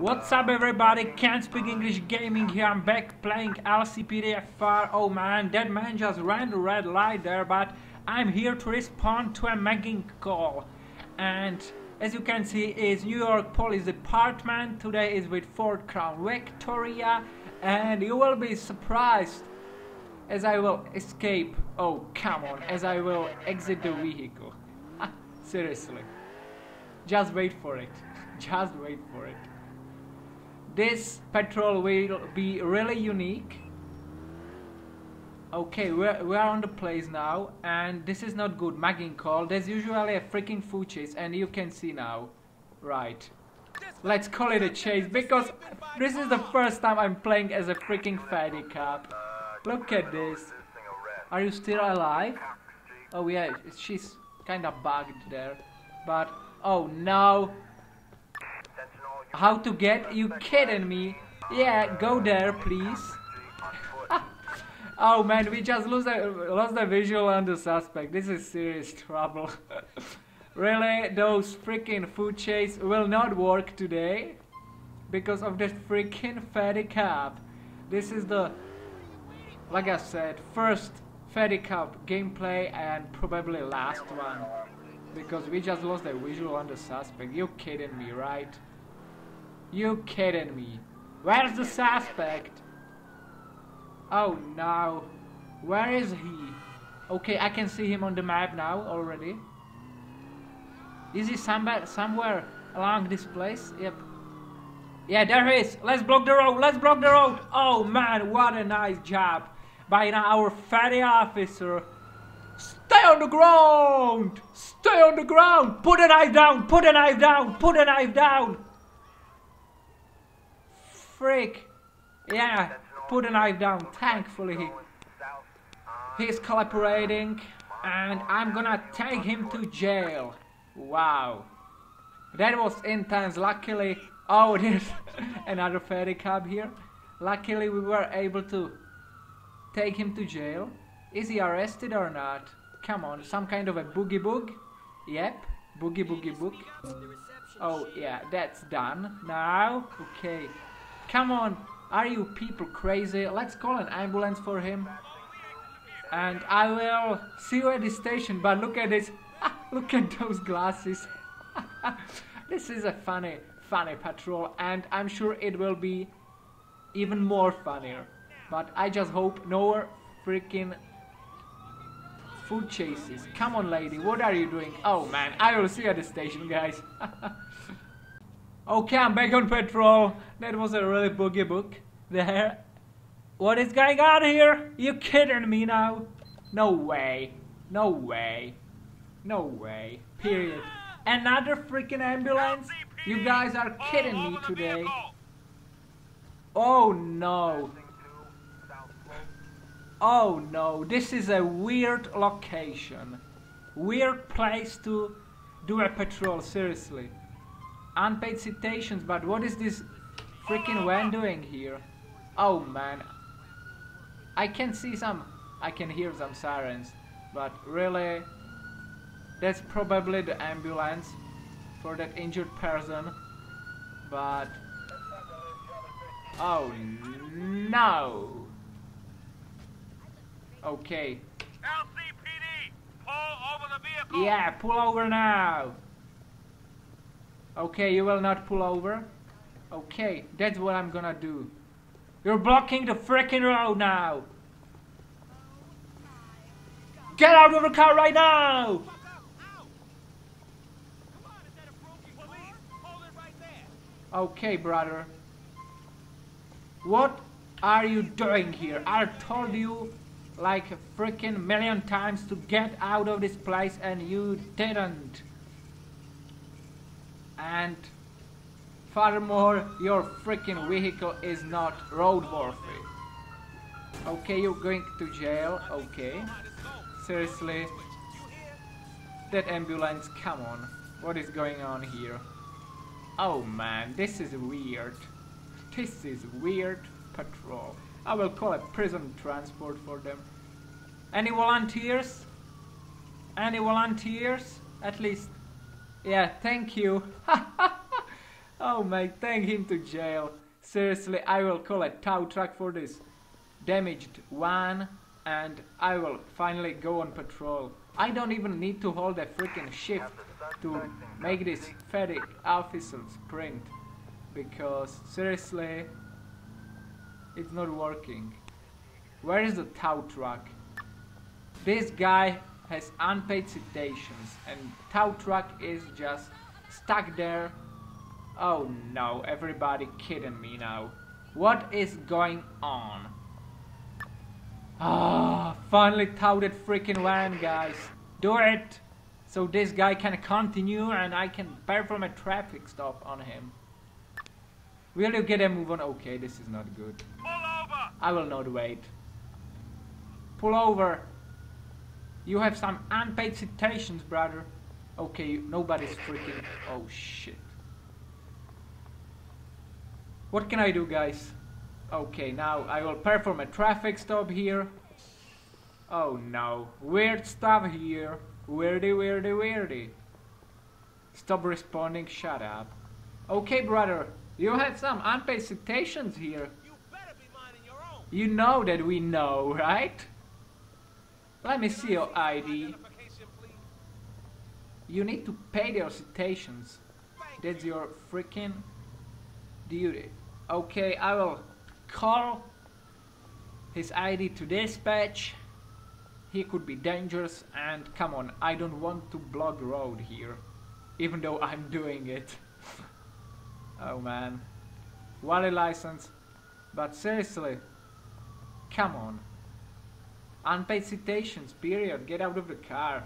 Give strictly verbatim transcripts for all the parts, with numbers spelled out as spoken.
What's up everybody, can't speak English gaming here. I'm back playing L C P D F R. Oh man, that man just ran the red light there, but I'm here to respond to a mugging call. And as you can see, is New York Police Department. Today is with Ford Crown Victoria, and you will be surprised as I will escape. Oh come on, as I will exit the vehicle. Seriously, just wait for it, just wait for it. This patrol will be really unique. Okay, we're, we're on the place now, and this is not good. Mugging call, there's usually a freaking food chase, and you can see now. Right, let's call it a chase, because this is the first time I'm playing as a freaking fatty cop. Look at this. Are you still alive? Oh yeah, she's kinda bugged there, but oh no. How to get? You kidding me? Yeah, go there, please. Oh man, we just lost the, lost the visual on the suspect. This is serious trouble. Really, those freaking food chases will not work today because of that freaking fatty cop. This is the, like I said, first fatty cop gameplay and probably last one because we just lost the visual on the suspect. You kidding me, right? You kidding me? Where's the suspect? Oh no, where is he? Okay, I can see him on the map now already. Is he somewhere, somewhere along this place? Yep. Yeah, there he is. Let's block the road. Let's block the road. Oh man, what a nice job by our fatty officer. Stay on the ground. Stay on the ground. Put a knife down. Put a knife down. Put a knife down. Freak. Yeah, put a knife down. Thankfully he, he's cooperating, and I'm gonna take him to jail. Wow, that was intense. Luckily, oh, there's another fatty cop here. Luckily we were able to take him to jail. Is he arrested or not? Come on, some kind of a boogie boog. Yep, boogie boogie boog. Oh yeah, that's done now. Okay, come on, are you people crazy? Let's call an ambulance for him. And I will see you at the station, but look at this. Look at those glasses. This is a funny, funny patrol, and I'm sure it will be even more funnier. But I just hope no freaking food chases. Come on lady, what are you doing? Oh man, I will see you at the station, guys. Okay, I'm back on patrol. That was a really boogie book there. What is going on here? You kidding me now? No way. No way. No way. Period. Another freaking ambulance? You guys are kidding me today. Oh no. Oh no. This is a weird location. Weird place to do a patrol, seriously. Unpaid citations, but what is this freaking van doing here? Oh man, I can see some, I can hear some sirens, but really, that's probably the ambulance for that injured person, but oh no. Okay, L C P D, pull over the vehicle. Yeah, pull over now. Okay, you will not pull over. Okay, that's what I'm gonna do. You're blocking the freaking road now. Get out of the car right now. Okay, brother. What are you doing here? I told you like a freaking million times to get out of this place, and you didn't. And furthermore, your freaking vehicle is not roadworthy. Okay, you're going to jail. Okay, seriously, that ambulance, come on, what is going on here? Oh man, this is weird. This is weird patrol. I will call a prison transport for them. Any volunteers? Any volunteers? At least, yeah, thank you. Oh mate, take him to jail. Seriously, I will call a tow truck for this. Damaged one, and I will finally go on patrol. I don't even need to hold a freaking shift to make this fatty officer's print, because seriously, it's not working. Where is the tow truck? This guy has unpaid citations and tow truck is just stuck there. Oh no, everybody kidding me now. What is going on? Ah, oh, finally towed that freaking van, guys. Do it! So this guy can continue and I can perform a traffic stop on him. Will you get a move on? Okay, this is not good. Pull over! I will not wait. Pull over. You have some unpaid citations, brother. Okay, nobody's freaking... Oh shit. What can I do, guys? Okay, now I will perform a traffic stop here. Oh no, weird stuff here. Weirdy, weirdy, weirdy. Stop responding, shut up. Okay, brother, you have some unpaid citations here. You better be minding your own. You know that we know, right? Let me see your I D. You need to pay their citations. That's your freaking duty. Okay, I will call his I D to dispatch. He could be dangerous, and come on, I don't want to block road here, even though I'm doing it. Oh man, valid license, but seriously, come on. Unpaid citations, period. Get out of the car.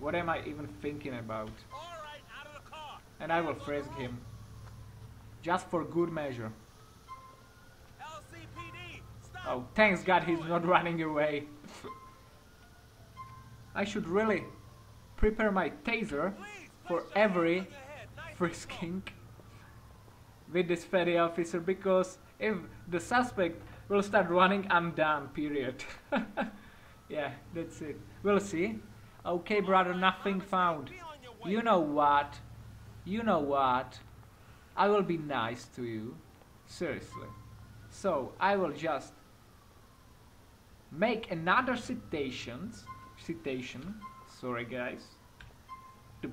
What am I even thinking about? All right, out of the car. And I will frisk him, just for good measure. L C P D, stop. Oh, thanks God he's not running away. I should really prepare my taser for every frisking with this fatty officer, because if the suspect will start running, I'm done, period. Yeah, that's it. We'll see. Okay, brother, nothing found. You know what? You know what? I will be nice to you. Seriously. So, I will just make another citations, citation, sorry guys, the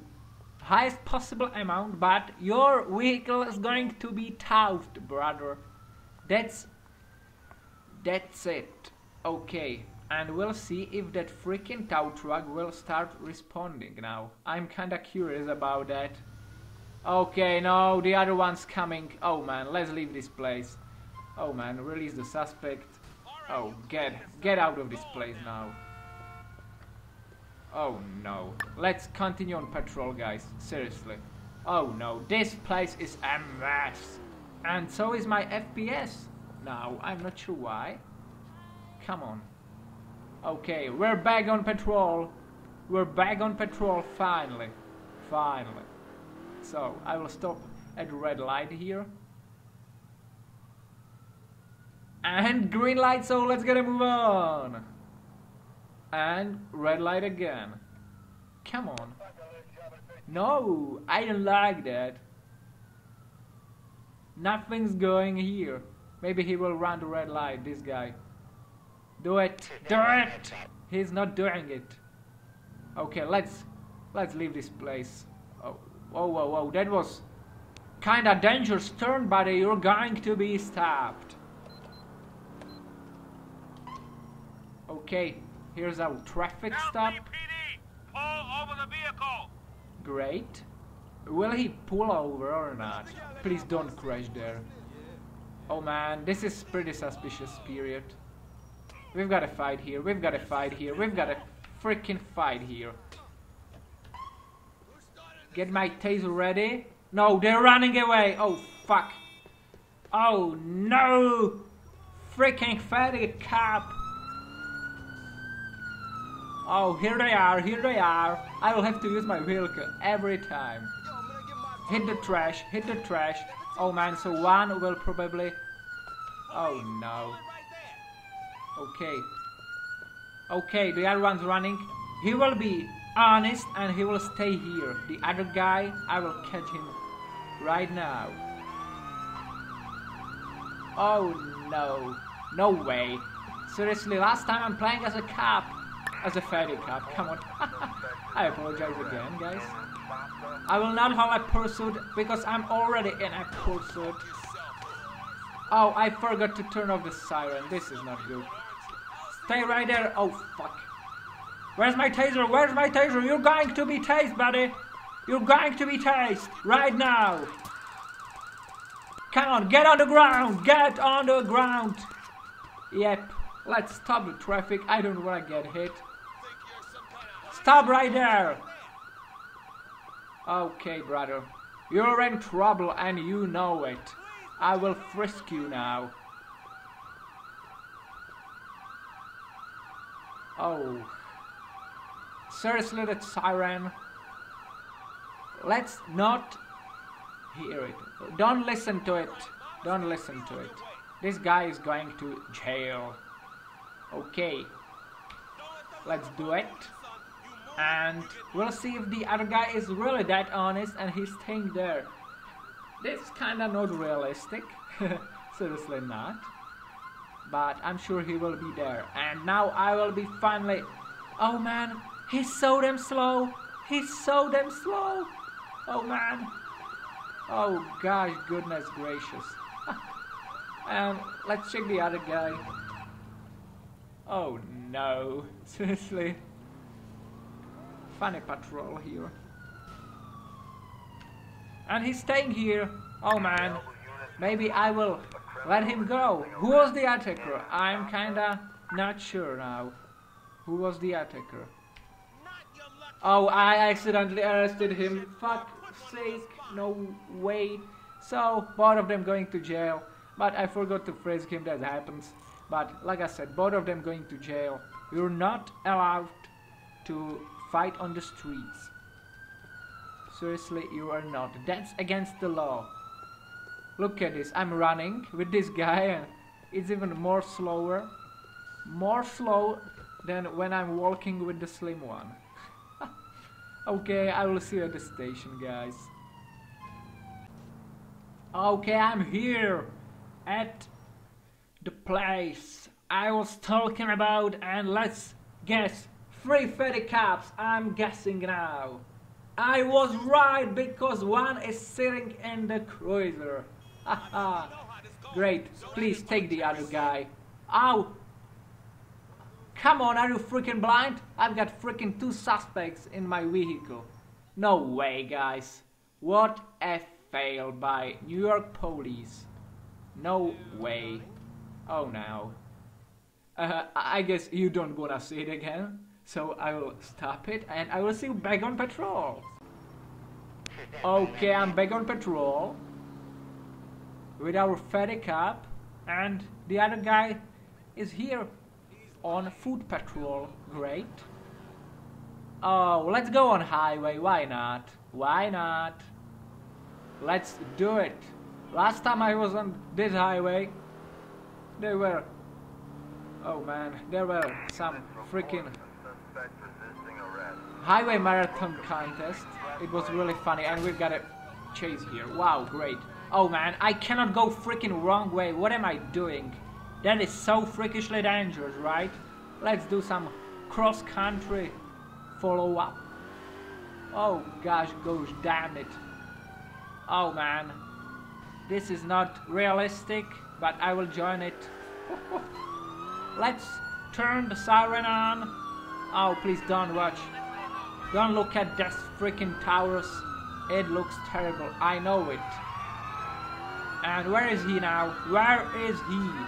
highest possible amount, but your vehicle is going to be towed, brother. That's, that's it. Okay, and we'll see if that freaking tow truck will start responding now. I'm kinda curious about that. Okay, no, the other one's coming. Oh man, let's leave this place. Oh man, release the suspect. Oh, get get out of this place now. Oh no, let's continue on patrol, guys, seriously. Oh no, this place is a mess. And so is my F P S now, I'm not sure why. Come on. Okay, we're back on patrol. We're back on patrol, finally. Finally. So, I will stop at red light here. And green light, so let's get a move on. And red light again. Come on. No, I don't like that. Nothing's going here. Maybe he will run the red light, this guy. Do it. Do it! He's not doing it. Okay, let's let's leave this place. Oh. Whoa, whoa, whoa, that was kinda dangerous turn, but you're going to be stopped. Okay, here's our traffic stop. L C P D, pull over the vehicle. Great. Will he pull over or not? Please don't crash there. Oh man, this is pretty suspicious, period. We've got a fight here, we've got a fight here, we've got a freaking fight here. Get my taser ready. No, they're running away. Oh, fuck. Oh, no. Freaking fatty cop. Oh, here they are. Here they are. I will have to use my vehicle every time. Hit the trash. Hit the trash. Oh, man. So one will probably... Oh, no. Okay. Okay, the other one's running. He will be... honest, and he will stay here. The other guy, I will catch him right now. Oh no, no way. Seriously, last time I'm playing as a cop. As a fairy cop, come on. I apologize again, guys. I will not have a pursuit because I'm already in a pursuit. Oh, I forgot to turn off the siren. This is not good. Stay right there. Oh, fuck. Where's my taser? Where's my taser? You're going to be tased, buddy. You're going to be tased right now. Come on, get on the ground. Get on the ground. Yep. Let's stop the traffic. I don't want to get hit. Stop right there. Okay, brother. You're in trouble and you know it. I will frisk you now. Oh. Seriously, that siren. Let's not hear it. Don't listen to it. Don't listen to it. This guy is going to jail. Okay. Let's do it. And we'll see if the other guy is really that honest and he's staying there. This is kinda not realistic. Seriously not. But I'm sure he will be there. And now I will be finally... Oh man, he's so damn slow. He's so damn slow. Oh man. Oh gosh, goodness gracious. And let's check the other guy. Oh no, seriously. Funny patrol here. And he's staying here. Oh man, maybe I will let him go. Who was the attacker? I'm kinda not sure now. Who was the attacker? Oh, I accidentally arrested him. Fuck sake, no way. So, both of them going to jail. But I forgot to frisk him, that happens. But like I said, both of them going to jail. You're not allowed to fight on the streets. Seriously, you are not. That's against the law. Look at this. I'm running with this guy and it's even more slower. More slow than when I'm walking with the slim one. Okay, I will see you at the station, guys. Okay, I'm here at the place I was talking about, and let's guess. Three fairy cops, I'm guessing now. I was right because one is sitting in the cruiser. Haha. Great, please take the other guy. Ow! Come on, are you freaking blind? I've got freaking two suspects in my vehicle. No way, guys. What a fail by New York police. No way. Oh no. Uh, I guess you don't gonna see it again, so I will stop it and I will see you back on patrol. Okay, I'm back on patrol with our ferry cop, and the other guy is here on foot patrol. Great. Oh, let's go on highway. Why not? Why not? Let's do it. Last time I was on this highway, there were, oh man, there were some freaking highway marathon contest. It was really funny and we've got a chase here. Wow, great. Oh man, I cannot go freaking wrong way. What am I doing? That is so freakishly dangerous, right? Let's do some cross-country follow-up. Oh gosh, gosh, damn it. Oh man, this is not realistic. But I will join it. Let's turn the siren on. Oh, please don't watch. Don't look at this freaking Taurus. It looks terrible. I know it. And where is he now? Where is he?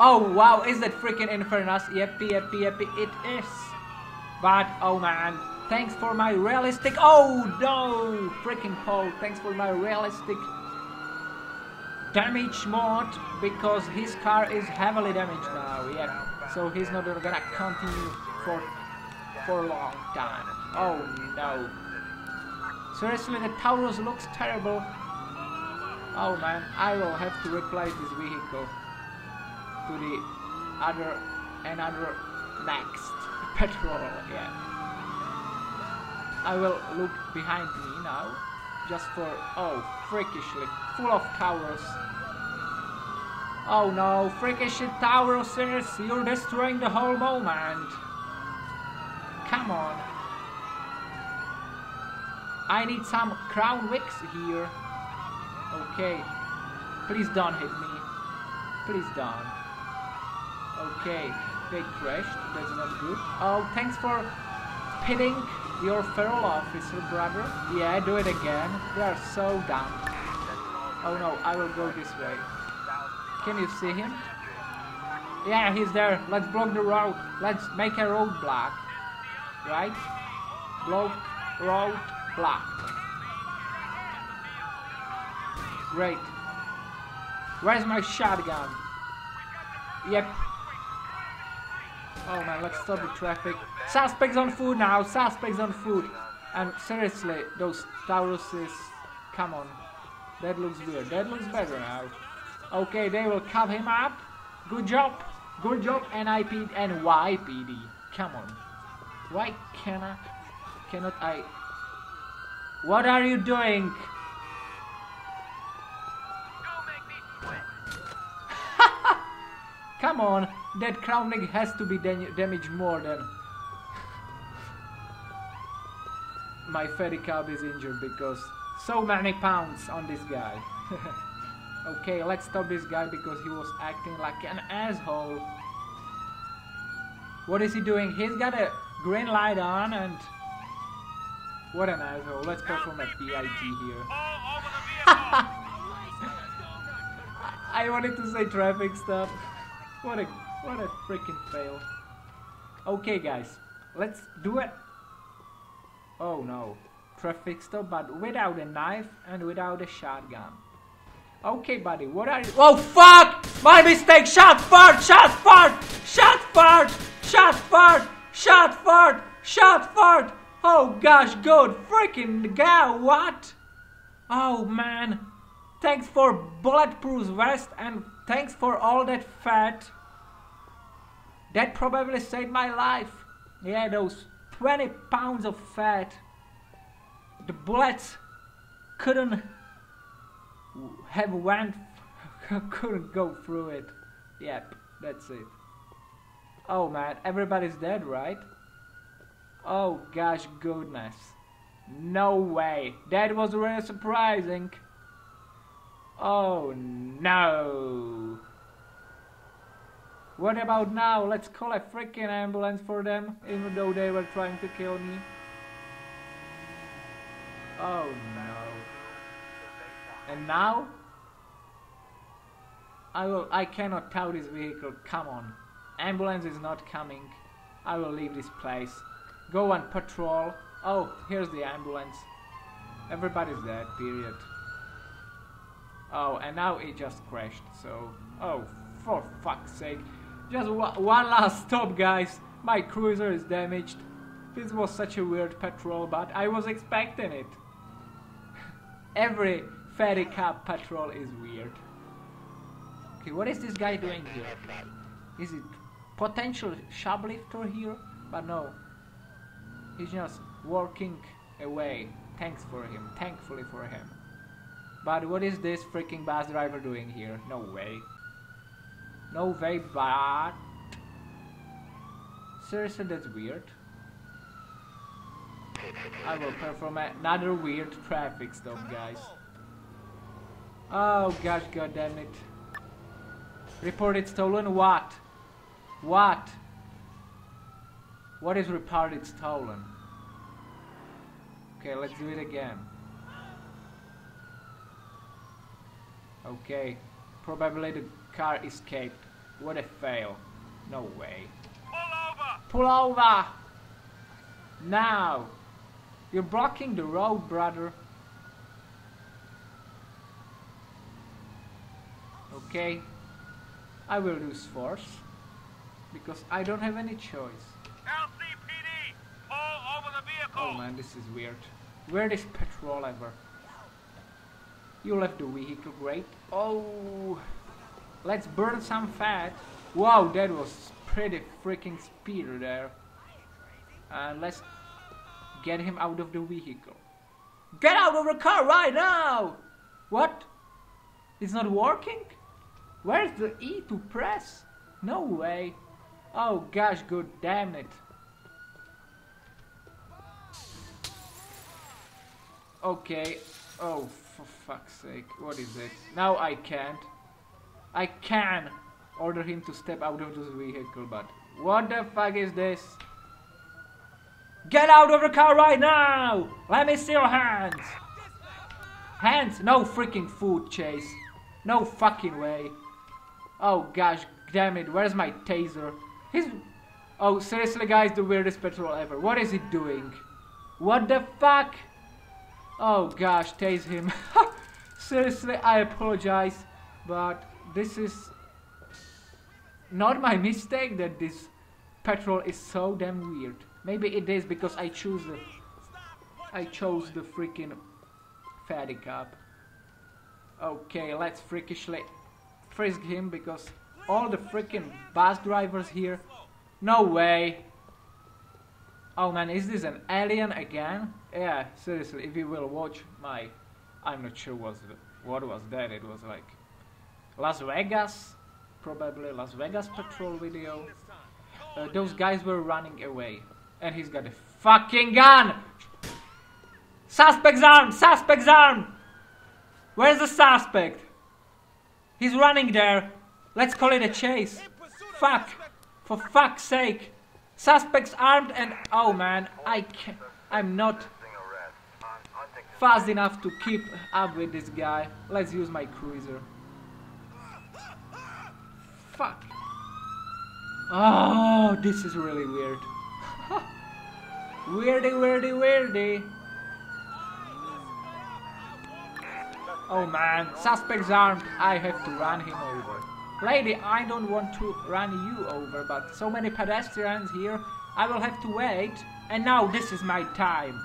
Oh, wow. Is that freaking Infernus? Yeppy, yeppy, yeppy. It is. But, oh man. Thanks for my realistic. Oh, no. Freaking Paul. Thanks for my realistic damage mod, because his car is heavily damaged now. Yep, so he's not gonna continue for for a long time. Oh no, seriously, the Taurus looks terrible. Oh man, I will have to replace this vehicle to the other another next patrol. Yeah, I will look behind me now. just for, oh, freakishly, full of Taurus. Oh no, freakishly Taurusers, you're destroying the whole moment. Come on. I need some Crown Vicks here. Okay. Please don't hit me. Please don't. Okay. They crashed. That's not good. Oh, thanks for pitting your feral officer, brother. Yeah, do it again. They are so dumb. Oh no, I will go this way. Can you see him? Yeah, he's there. Let's block the road. Let's make a roadblock. Right? Block road. Black. Great. Where's my shotgun? Yep. Oh man, let's stop the traffic. Suspects on foot now, suspects on foot. And seriously, those Tauruses, come on. That looks weird, that looks better now. Okay, they will cuff him up. Good job, good job, N Y P D. Come on. Why can I, cannot I? What are you doing? Don't make me sweat. Come on, that crowning has to be da damaged more than... My fatty cub is injured because so many pounds on this guy. Okay, let's stop this guy because he was acting like an asshole. What is he doing? He's got a green light on and... What an asshole. Let's perform a P I T here. I wanted to say traffic stop. What a what a freaking fail. Okay guys, let's do it. Oh no. Traffic stop but without a knife and without a shotgun. Okay buddy, what are you? Oh fuck! My mistake! Shot fart! Shot fart! Shot fart! Shot fart! Shot fart! Shot fart! Oh gosh, good freaking gal, what? Oh man, thanks for bulletproof vest and thanks for all that fat. That probably saved my life. Yeah, those twenty pounds of fat. The bullets couldn't have went, couldn't go through it. Yep, that's it. Oh man, everybody's dead, right? Oh gosh, goodness. No way. That was really surprising. Oh no. What about now? Let's call a freaking ambulance for them, even though they were trying to kill me. Oh no. And now? I will. I cannot tow this vehicle. Come on. Ambulance is not coming. I will leave this place. Go and patrol. Oh, here's the ambulance. Everybody's dead, period. Oh, and now it just crashed, so... Oh, for fuck's sake. Just one last stop, guys. My cruiser is damaged. This was such a weird patrol, but I was expecting it. Every fatty cab patrol is weird. Okay, what is this guy doing here? Is it potential shoplifter here? But no. He's just walking away. Thanks for him. Thankfully for him. But what is this freaking bus driver doing here? No way. No way, but... Seriously, that's weird. I will perform another weird traffic stop, guys. Oh gosh, god damn it. Reported stolen? What? What? What is reported stolen? Okay, let's do it again. Okay, probably the car escaped. What a fail. No way. Pull over! Pull over! Now! You're blocking the road, brother. Okay, I will use force because I don't have any choice. L C P D, all over the vehicle. Oh man, this is weird. Weirdest patrol ever. You left the vehicle, great. Oh, let's burn some fat. Wow, that was pretty freaking speed there. And uh, let's get him out of the vehicle. Get out of the car right now! What? It's not working? Where's the E to press? No way. Oh gosh, god damn it. Okay. Oh, for fuck's sake. What is it? Now I can't. I can order him to step out of this vehicle, but what the fuck is this? Get out of the car right now! Let me see your hands! Hands? No freaking food chase. No fucking way. Oh gosh, damn it. Where's my taser? He's... Oh, seriously guys, the weirdest patrol ever. What is he doing? What the fuck? Oh gosh, tase him. Seriously, I apologize, but this is not my mistake that this patrol is so damn weird. Maybe it is because I choose the... I chose the freaking fatty cop. Okay, let's freakishly frisk him because all the freaking bus drivers here... No way! Oh man, is this an alien again? Yeah, seriously, if you will watch my... I'm not sure what's the, what was that, it was like... Las Vegas? Probably Las Vegas patrol video. Uh, those guys were running away. And he's got a fucking gun! Suspect's armed! Suspect's armed! Where's the suspect? He's running there. Let's call it a chase. Fuck. For fuck's sake. Suspect's armed and... Oh man, I can't... I'm not fast enough to keep up with this guy. Let's use my cruiser. Fuck. Oh, this is really weird. Weirdy, weirdy, weirdy. Oh man, suspect's armed. I have to run him over. Lady, I don't want to run you over, but so many pedestrians here. I will have to wait. And now this is my time.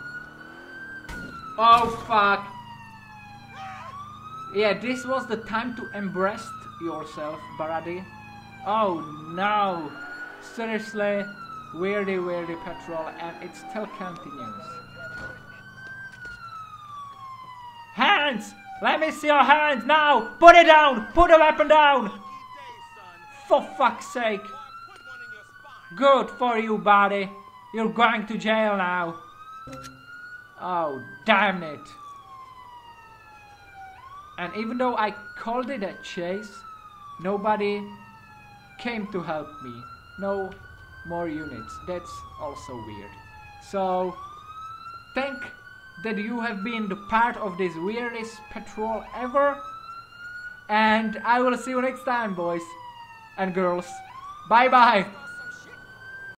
Oh fuck. Yeah, this was the time to embrace yourself, Baradi. Oh no. Seriously. Weirdy, weirdy patrol, and it still continues. Hands! Let me see your hands now! Put it down! Put the weapon down! For fuck's sake! Good for you, buddy! You're going to jail now! Oh, damn it! And even though I called it a chase, nobody came to help me. No more units. That's also weird. So thank that you have been the part of this weirdest patrol ever, and I will see you next time, boys and girls. Bye bye.